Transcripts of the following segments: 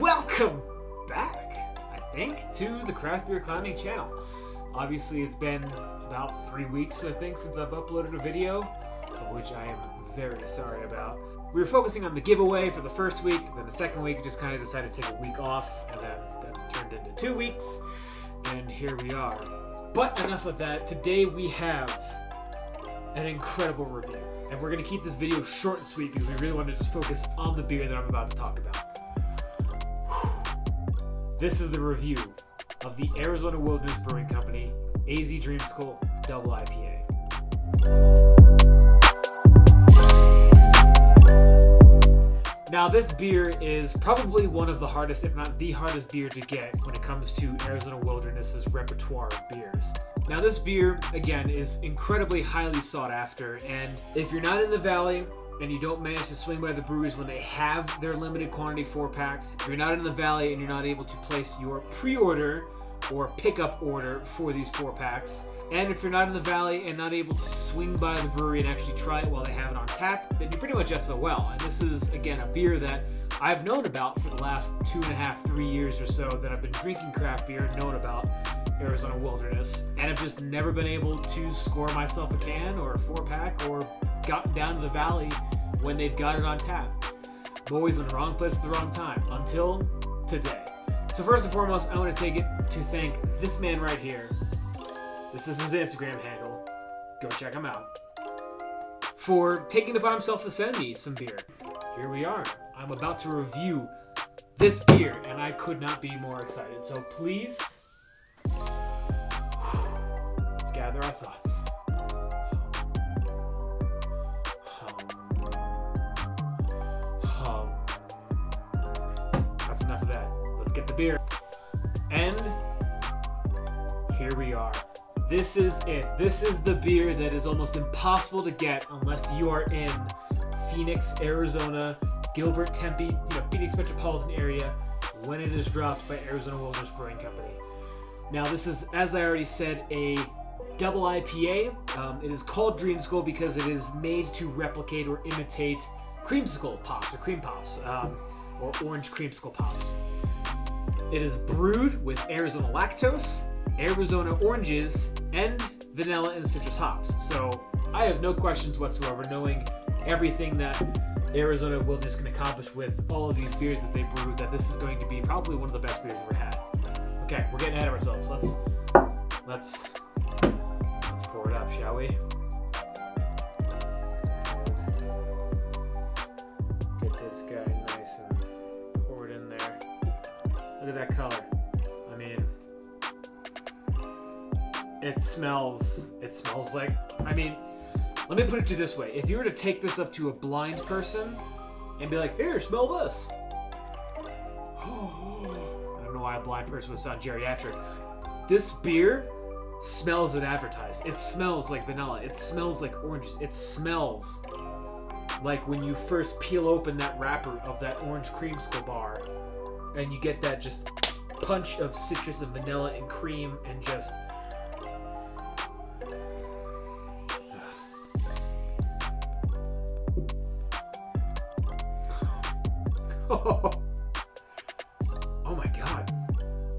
Welcome back, I think, to the Craft Beer Climbing channel. Obviously, it's been about 3 weeks, I think, since I've uploaded a video, of which I am very sorry about. We were focusing on the giveaway for the first week, then the second week just kind of decided to take a week off, and that turned into 2 weeks, and here we are. But enough of that. Today we have an incredible review, and we're going to keep this video short and sweet because we really want to just focus on the beer that I'm about to talk about. This is the review of the Arizona Wilderness Brewing Company AZ Dreamsicle Double IPA. Now, this beer is probably one of the hardest, if not the hardest beer to get when it comes to Arizona Wilderness's repertoire of beers. Now, this beer, again, is incredibly highly sought after, and if you're not in the valley, and you don't manage to swing by the breweries when they have their limited quantity 4-packs, if you're not in the valley and you're not able to place your pre-order or pickup order for these 4-packs, and if you're not in the valley and not able to swing by the brewery and actually try it while they have it on tap, then you're pretty much SOL. And this is, again, a beer that I've known about for the last 2.5, 3 years or so that I've been drinking craft beer and known about Arizona Wilderness, and I've just never been able to score myself a can or a 4-pack or gotten down to the valley when they've got it on tap. I'm always in the wrong place at the wrong time, until today. So first and foremost, I want to take it to thank this man right here. This is his Instagram handle. Go check him out. For taking it upon himself to send me some beer. Here we are. I'm about to review this beer, and I could not be more excited. So please, gather our thoughts. That's enough of that. Let's get the beer. And here we are. This is it. This is the beer that is almost impossible to get unless you are in Phoenix, Arizona, Gilbert, Tempe, Phoenix metropolitan area, when it is dropped by Arizona Wilderness Brewing Company. Now, this is, as I already said, a double IPA. It is called Dreamsicle because it is made to replicate or imitate creamsicle pops or cream pops, or orange creamsicle pops. It is brewed with Arizona lactose, Arizona oranges, and vanilla and citrus hops. So I have no questions whatsoever, knowing everything that Arizona Wilderness can accomplish with all of these beers that they brew, that this is going to be probably one of the best beers we've ever had. Okay, we're getting ahead of ourselves. Let's pour it up, shall we? Get this guy nice and pour it in there. Look at that color. I mean, it smells like, I mean, let me put it to you this way. If you were to take this up to a blind person and be like, here, smell this. I don't know why a blind person would sound geriatric. This beer smells as advertised. It smells like vanilla. It smells like oranges. It smells like when you first peel open that wrapper of that orange creamsicle bar and you get that just punch of citrus and vanilla and cream and just... Oh my God.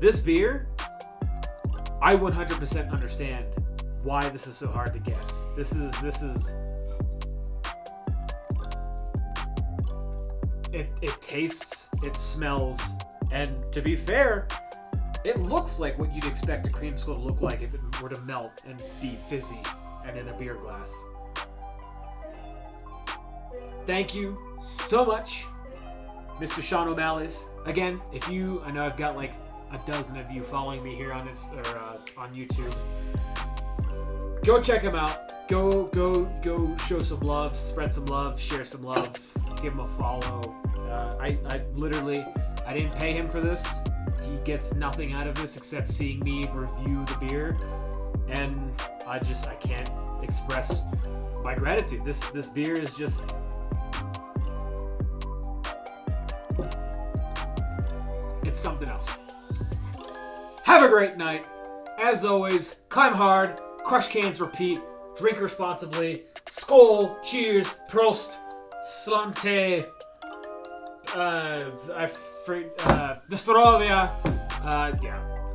This beer, I 100% understand why this is so hard to get. It tastes, it smells, and to be fair, it looks like what you'd expect a creamsicle to look like if it were to melt and be fizzy and in a beer glass. Thank you so much, Mr. Sean O'Malley. Again, if you, I know I've got like a dozen of you following me here on YouTube. Go check him out. Go show some love, spread some love, share some love, give him a follow. I didn't pay him for this. He gets nothing out of this except seeing me review the beer, and I can't express my gratitude. This beer is just, it's something else. Have a great night. As always, climb hard, crush cans, repeat, drink responsibly, skol, cheers, prost, slante,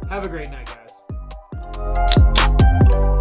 Have a great night, guys.